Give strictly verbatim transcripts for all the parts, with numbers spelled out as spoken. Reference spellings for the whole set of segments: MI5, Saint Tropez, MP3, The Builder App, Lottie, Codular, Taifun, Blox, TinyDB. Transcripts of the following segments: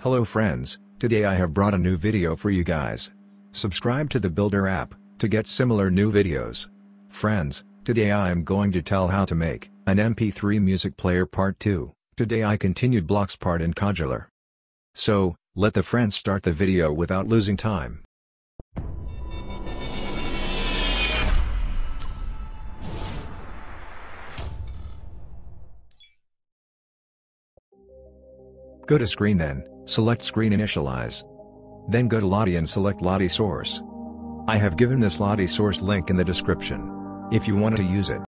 Hello friends, today I have brought a new video for you guys. Subscribe to the Builder app to get similar new videos. Friends, today I am going to tell how to make an M P three music player part two. Today I continued Blox part in Codular. So, let the friends start the video without losing time. Go to screen, then select screen initialize. Then go to Lottie and select Lottie source. I have given this Lottie source link in the description if you want to use it.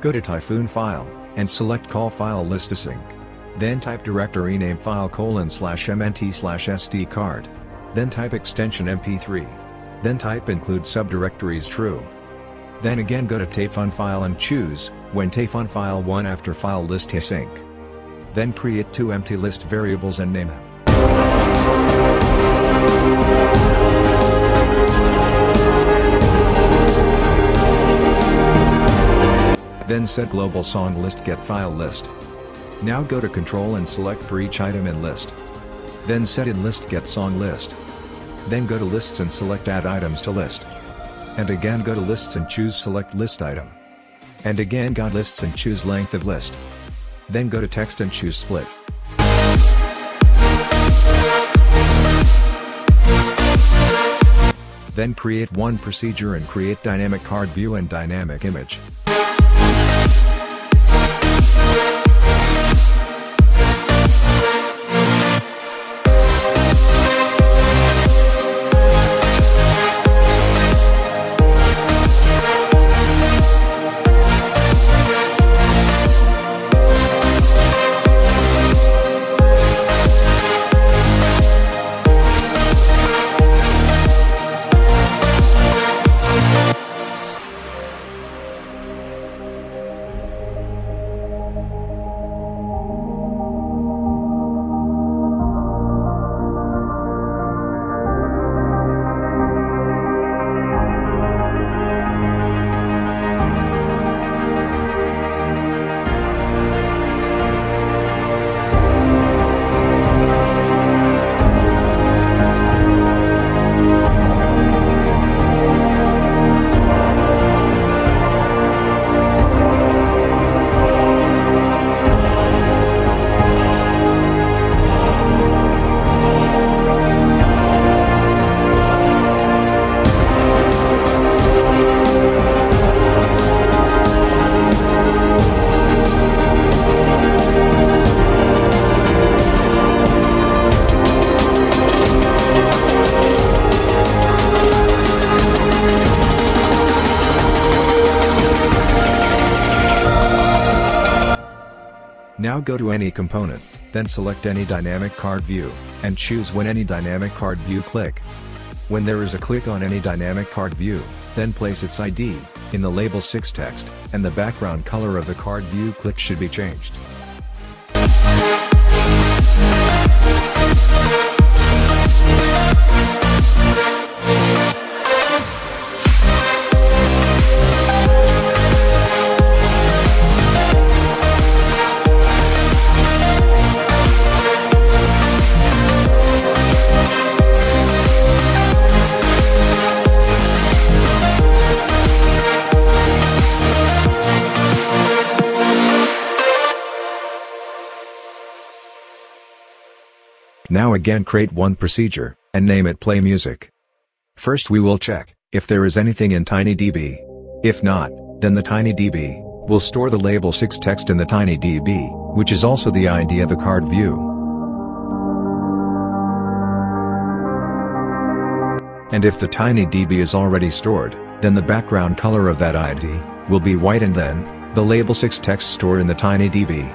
Go to Taifun file and select call file list to sync. Then type directory name file colon slash mnt slash sd card. Then type extension M P three. Then type include subdirectories true. Then again go to Taifun file and choose, when Taifun file one after file list to sync. Then create two empty list variables and name them. Then set global song list get file list. Now go to control and select for each item in list. Then set in list get song list. Then go to lists and select add items to list. And again go to lists and choose select list item. And again go to lists and choose length of list. Then go to text and choose split. Then create one procedure and create dynamic card view and dynamic image. Now go to any component, then select any dynamic card view, and choose when any dynamic card view click. When there is a click on any dynamic card view, then place its I D, in the label six text, and the background color of the card view click should be changed. Now again create one procedure, and name it play music. First we will check if there is anything in TinyDB. If not, then the TinyDB will store the label six text in the TinyDB, which is also the I D of the card view. And if the TinyDB is already stored, then the background color of that I D will be white and then the label six text stored in the TinyDB.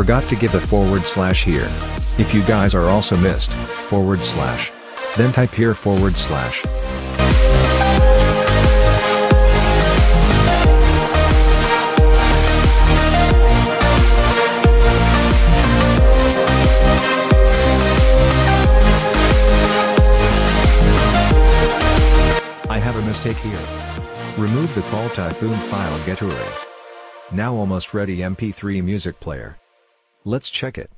forgot to give a forward slash here. If you guys are also missed, forward slash. Then type here forward slash. I have a mistake here. Remove the call Taifun file getUrl. Now almost ready M P three music player. Let's check it.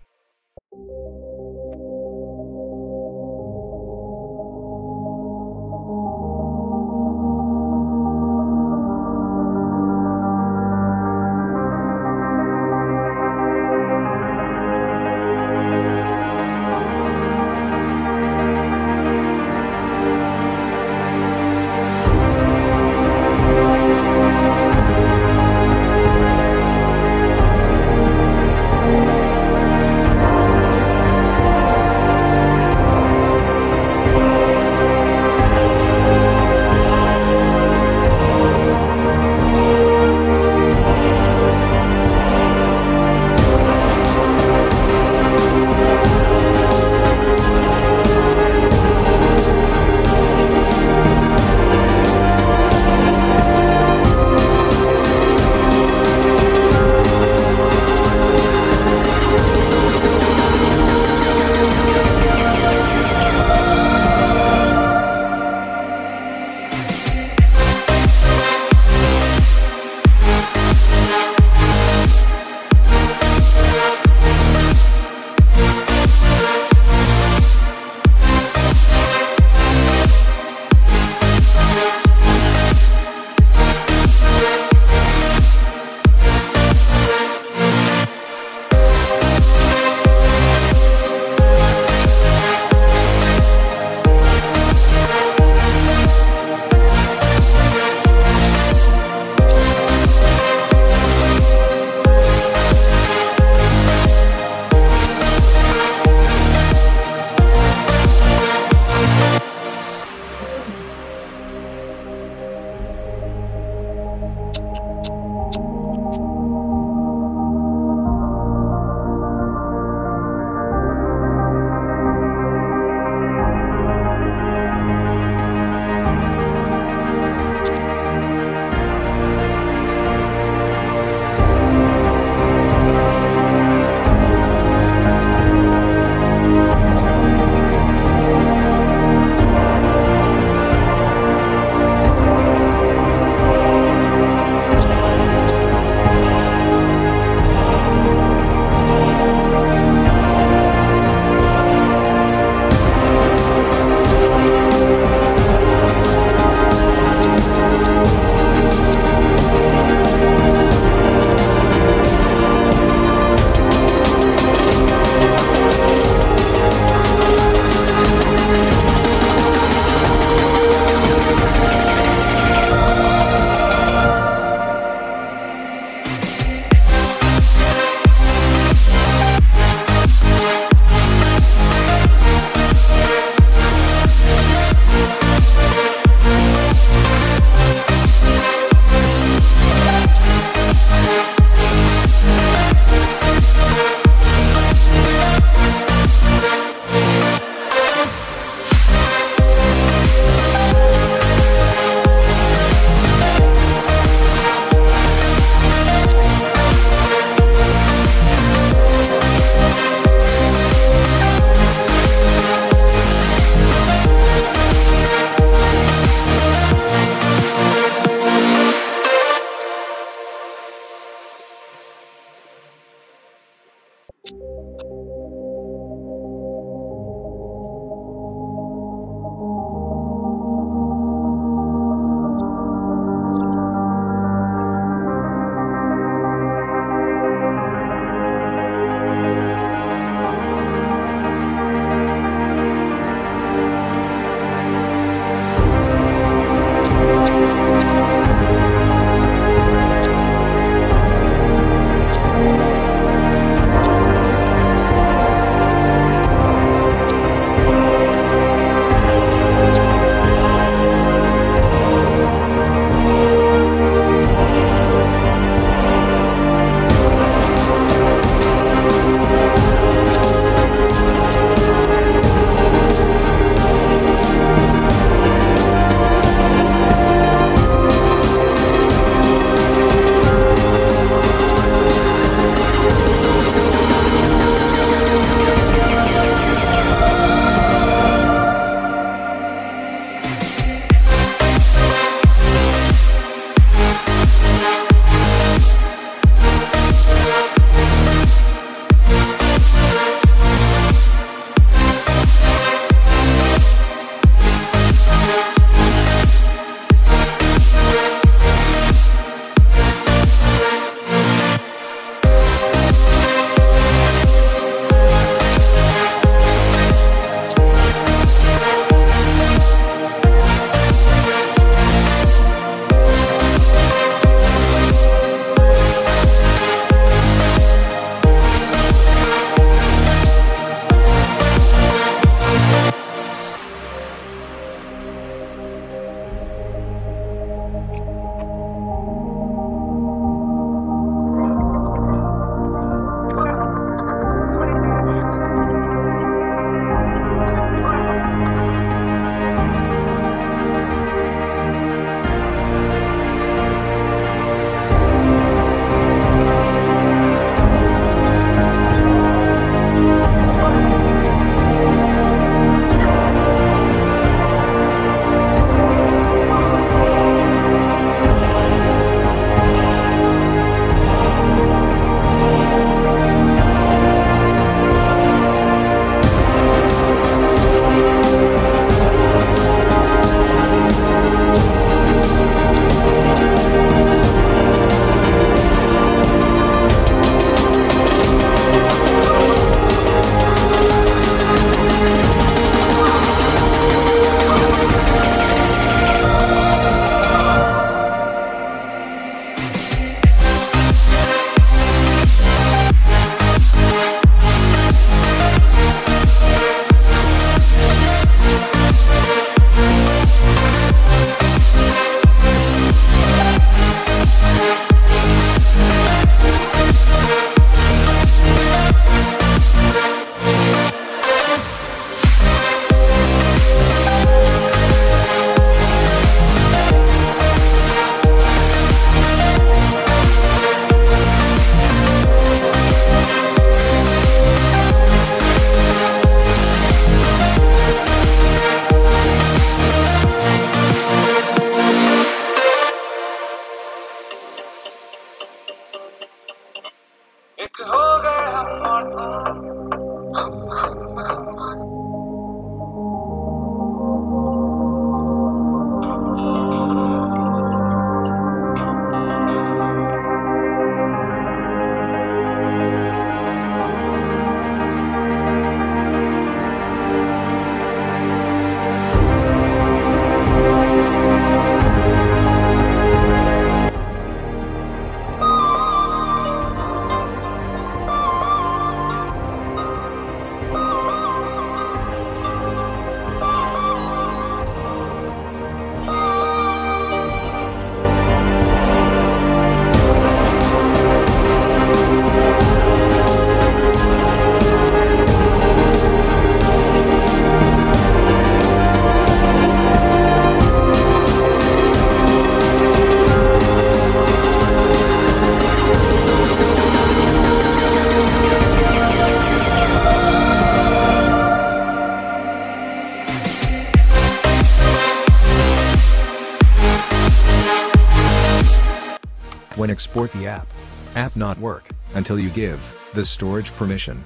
export the app. App not work until you give the storage permission.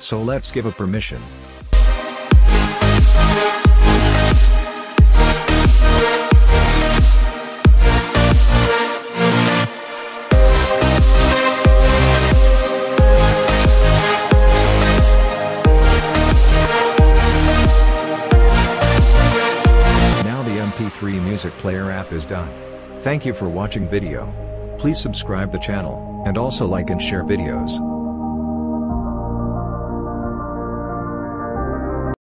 So let's give a permission. Music player app is done. Thank you for watching video. Please subscribe the channel and also like and share videos.